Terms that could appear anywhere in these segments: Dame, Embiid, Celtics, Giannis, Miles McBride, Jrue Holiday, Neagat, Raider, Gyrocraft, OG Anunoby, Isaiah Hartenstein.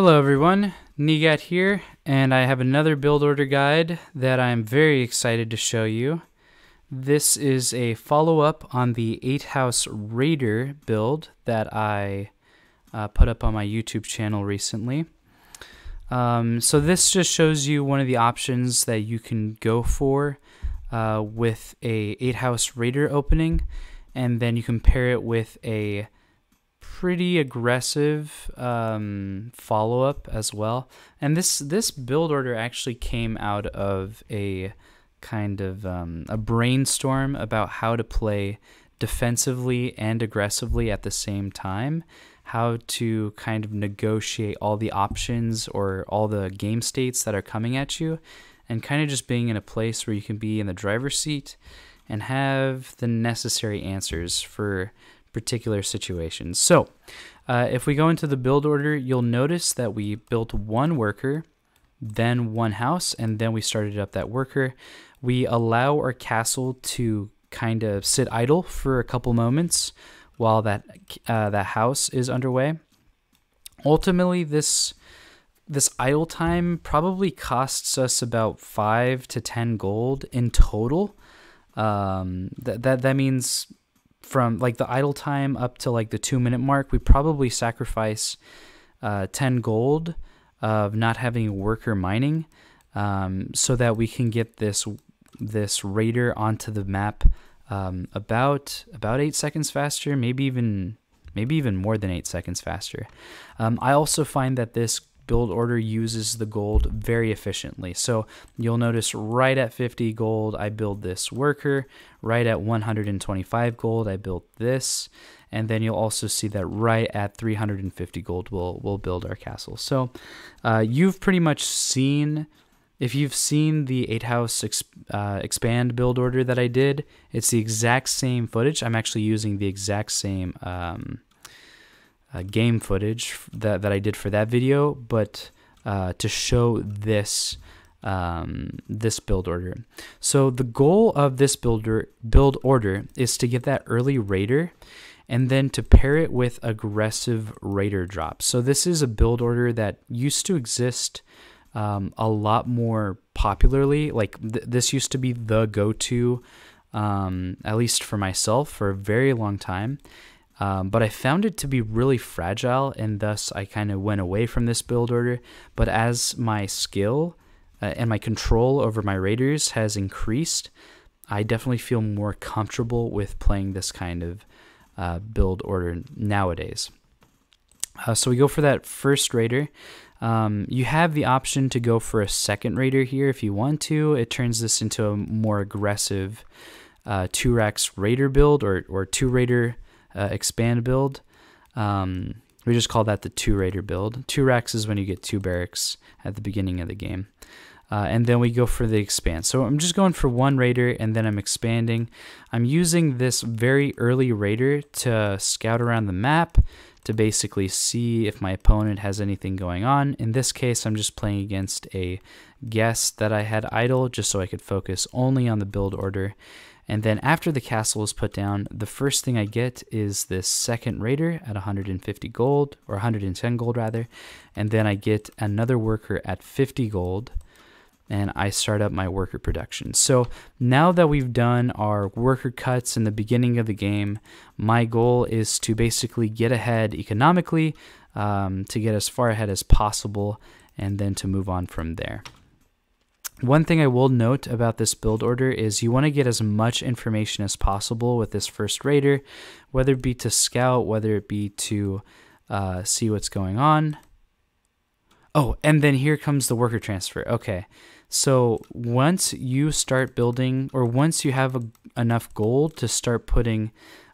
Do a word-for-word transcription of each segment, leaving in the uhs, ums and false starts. Hello everyone, Nigat here, and I have another build order guide that I'm very excited to show you. This is a follow-up on the eight house Raider build that I uh, put up on my YouTube channel recently. Um, so this just shows you one of the options that you can go for uh, with a eight house Raider opening, and then you can pair it with a pretty aggressive um, follow-up as well. And this this build order actually came out of a kind of um, a brainstorm about how to play defensively and aggressively at the same time, how to kind of negotiate all the options or all the game states that are coming at you, and kind of just being in a place where you can be in the driver's seat and have the necessary answers for particular situations. So uh, if we go into the build order, you'll notice that we built one worker, then one house, and then we started up that worker. We allow our castle to kind of sit idle for a couple moments while that uh, that house is underway. Ultimately, this this idle time probably costs us about five to ten gold in total. Um, that that that means from like the idle time up to like the two minute mark, we probably sacrifice uh, ten gold of not having worker mining, um, so that we can get this this Raider onto the map um, about about eight seconds faster, maybe even maybe even more than eight seconds faster. Um, I also find that this build order uses the gold very efficiently. So you'll notice right at fifty gold, I build this worker. Right at one hundred twenty-five gold, I build this. And then you'll also see that right at three hundred fifty gold, we'll, we'll build our castle. So uh, you've pretty much seen, if you've seen the eight house exp, uh, expand build order that I did, it's the exact same footage. I'm actually using the exact same um, Uh, game footage that, that I did for that video, but uh, to show this um, this build order. So the goal of this builder build order is to get that early Raider and then to pair it with aggressive Raider drops. So this is a build order that used to exist um, a lot more popularly. Like th this used to be the go-to, um, at least for myself, for a very long time. Um, but I found it to be really fragile, and thus I kind of went away from this build order. But as my skill uh, and my control over my Raiders has increased, I definitely feel more comfortable with playing this kind of uh, build order nowadays. Uh, so we go for that first Raider. Um, you have the option to go for a second Raider here if you want to. It turns this into a more aggressive uh, two racks Raider build, or, or two Raider Uh, expand build. Um, we just call that the two Raider build. Two racks is when you get two barracks at the beginning of the game. Uh, and then we go for the expand. So I'm just going for one Raider and then I'm expanding. I'm using this very early Raider to scout around the map to basically see if my opponent has anything going on. In this case, I'm just playing against a guest that I had idle just so I could focus only on the build order. And then after the castle is put down, the first thing I get is this second Raider at one hundred fifty gold, or one hundred ten gold rather, and then I get another worker at fifty gold, and I start up my worker production. So now that we've done our worker cuts in the beginning of the game, my goal is to basically get ahead economically, um, to get as far ahead as possible, and then to move on from there. One thing I will note about this build order is you want to get as much information as possible with this first Raider, whether it be to scout, whether it be to uh, see what's going on. Oh, and then here comes the worker transfer. Okay, so once you start building, or once you have a, enough gold to start putting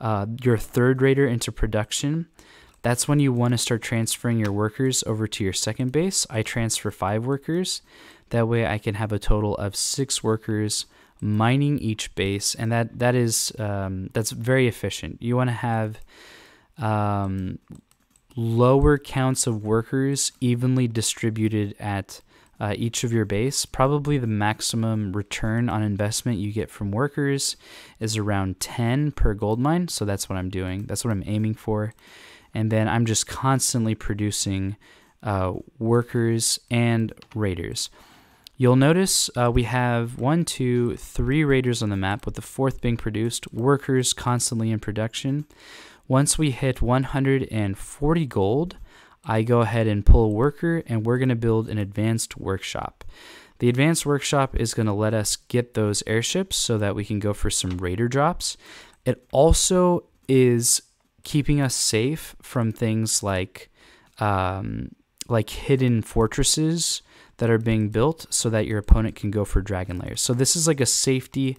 uh, your third Raider into production, that's when you want to start transferring your workers over to your second base. I transfer five workers. That way I can have a total of six workers mining each base, and that that is um, that's very efficient. You want to have um, lower counts of workers evenly distributed at uh, each of your base. Probably the maximum return on investment you get from workers is around ten per gold mine, so that's what I'm doing. That's what I'm aiming for. And then I'm just constantly producing uh, workers, and raiders. You'll notice uh, we have one, two, three raiders on the map, with the fourth being produced, workers constantly in production. Once we hit one hundred forty gold, I go ahead and pull a worker, and we're going to build an advanced workshop. The advanced workshop is going to let us get those airships so that we can go for some raider drops. It also is keeping us safe from things like um, like hidden fortresses that are being built, so that your opponent can go for dragon layers. So this is like a safety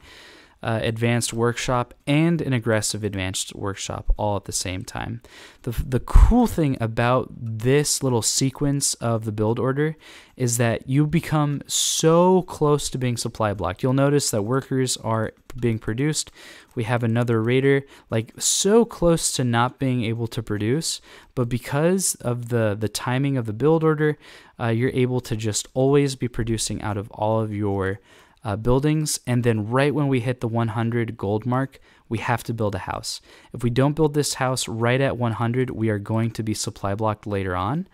uh, advanced workshop and an aggressive advanced workshop all at the same time. The, the cool thing about this little sequence of the build order is that you become so close to being supply blocked. You'll notice that workers are being produced. We have another raider, like so close to not being able to produce, but because of the the timing of the build order, uh, you're able to just always be producing out of all of your uh, buildings. And then right when we hit the one hundred gold mark, we have to build a house. If we don't build this house right at one hundred, we are going to be supply blocked later on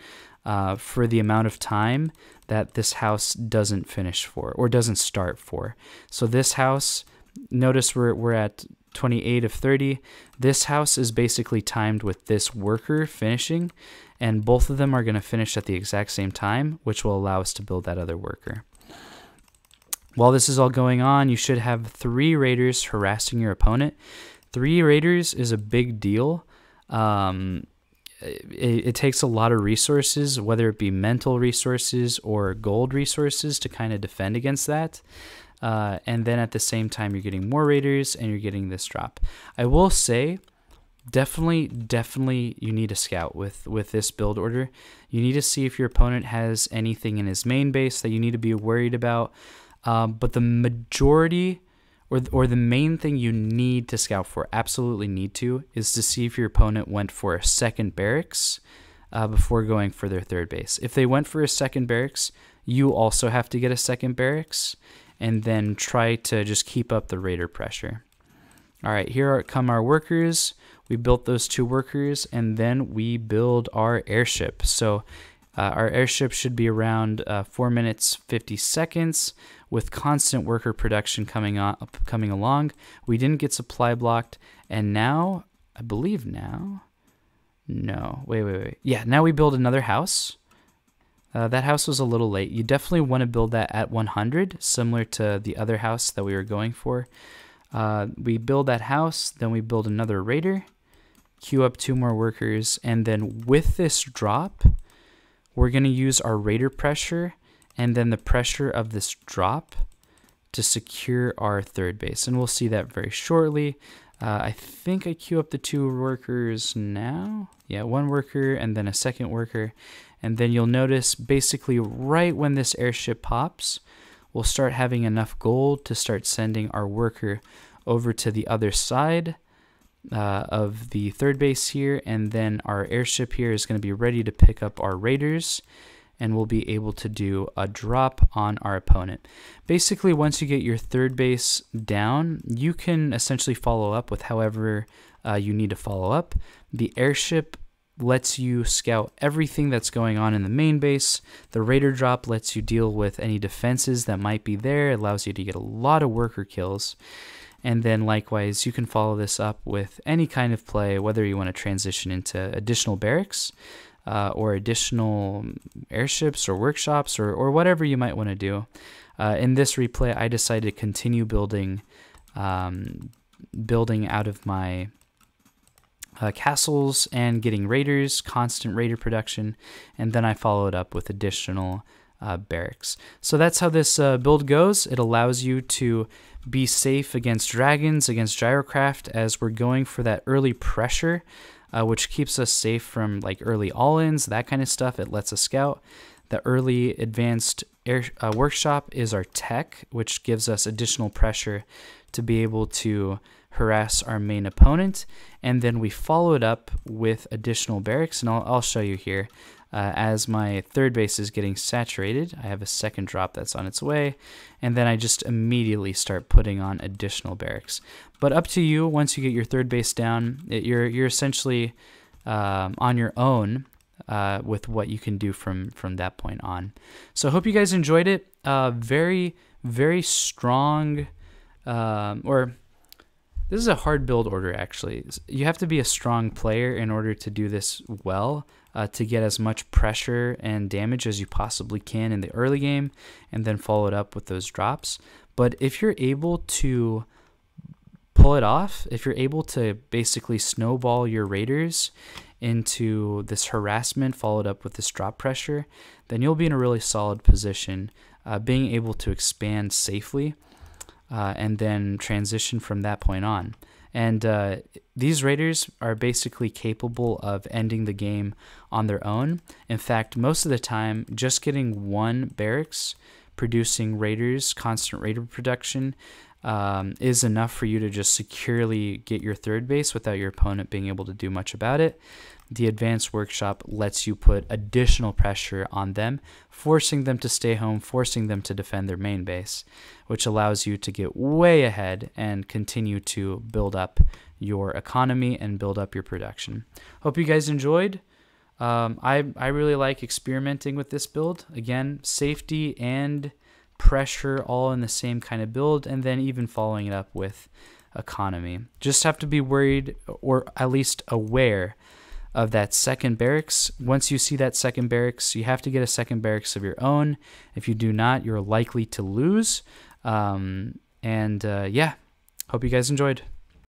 uh, for the amount of time that this house doesn't finish for, or doesn't start for. So this house, notice we're, we're at twenty-eight of thirty. This house is basically timed with this worker finishing, and both of them are going to finish at the exact same time, which will allow us to build that other worker. While this is all going on, you should have three raiders harassing your opponent. Three raiders is a big deal. Um, it, it takes a lot of resources, whether it be mental resources or gold resources, to kind of defend against that. Uh, and then at the same time, you're getting more raiders and you're getting this drop. I will say, definitely, definitely you need a scout with, with this build order. You need to see if your opponent has anything in his main base that you need to be worried about. Um, but the majority or, or the main thing you need to scout for, absolutely need to, is to see if your opponent went for a second barracks uh, before going for their third base. If they went for a second barracks, you also have to get a second barracks, and then try to just keep up the raider pressure. All right, here are, come our workers. We built those two workers, and then we build our airship. So uh, our airship should be around uh, four minutes, fifty seconds, with constant worker production coming, up, coming along. We didn't get supply blocked, and now, I believe now, no, wait, wait, wait. Yeah, now we build another house. Uh, that house was a little late. You definitely want to build that at one hundred, similar to the other house that we were going for. Uh, we build that house, then we build another raider, queue up two more workers, and then with this drop, we're going to use our raider pressure and then the pressure of this drop to secure our third base. And we'll see that very shortly. Uh, I think I queue up the two workers now. Yeah, one worker and then a second worker. And then you'll notice basically right when this airship pops, we'll start having enough gold to start sending our worker over to the other side uh, of the third base here. And then our airship here is going to be ready to pick up our raiders, and we'll be able to do a drop on our opponent. Basically, once you get your third base down, you can essentially follow up with however uh, you need to follow up. The airship lets you scout everything that's going on in the main base. The raider drop lets you deal with any defenses that might be there. It allows you to get a lot of worker kills. And then likewise, you can follow this up with any kind of play, whether you want to transition into additional barracks uh, or additional airships or workshops or, or whatever you might want to do. Uh, in this replay, I decided to continue building, um, building out of my Uh, castles and getting raiders, constant raider production, and then I followed up with additional uh, barracks. So that's how this uh, build goes. It allows you to be safe against dragons, against gyrocraft, as we're going for that early pressure, uh, which keeps us safe from like early all-ins, that kind of stuff. It lets us scout. The early advanced air, uh, workshop is our tech, which gives us additional pressure to be able to harass our main opponent, and then we follow it up with additional barracks, and I'll, I'll show you here. Uh, as my third base is getting saturated, I have a second drop that's on its way, and then I just immediately start putting on additional barracks. But up to you, once you get your third base down, it, you're, you're essentially um, on your own uh, with what you can do from from that point on. So I hope you guys enjoyed it. Uh, very, very strong, um, or this is a hard build order, actually. You have to be a strong player in order to do this well, uh, to get as much pressure and damage as you possibly can in the early game, and then follow it up with those drops. But if you're able to pull it off, if you're able to basically snowball your raiders into this harassment followed up with this drop pressure, then you'll be in a really solid position, uh, being able to expand safely, Uh, and then transition from that point on. And uh, these raiders are basically capable of ending the game on their own. In fact, most of the time, just getting one barracks producing raiders, constant raider production, um, is enough for you to just securely get your third base without your opponent being able to do much about it. The Advanced Workshop lets you put additional pressure on them, forcing them to stay home, forcing them to defend their main base, which allows you to get way ahead and continue to build up your economy and build up your production. Hope you guys enjoyed. Um, I, I really like experimenting with this build. Again, safety and pressure all in the same kind of build, and then even following it up with economy. Just have to be worried, or at least aware, of that second barracks. Once you see that second barracks, you have to get a second barracks of your own. If you do not, you're likely to lose. Um, and uh, yeah, hope you guys enjoyed.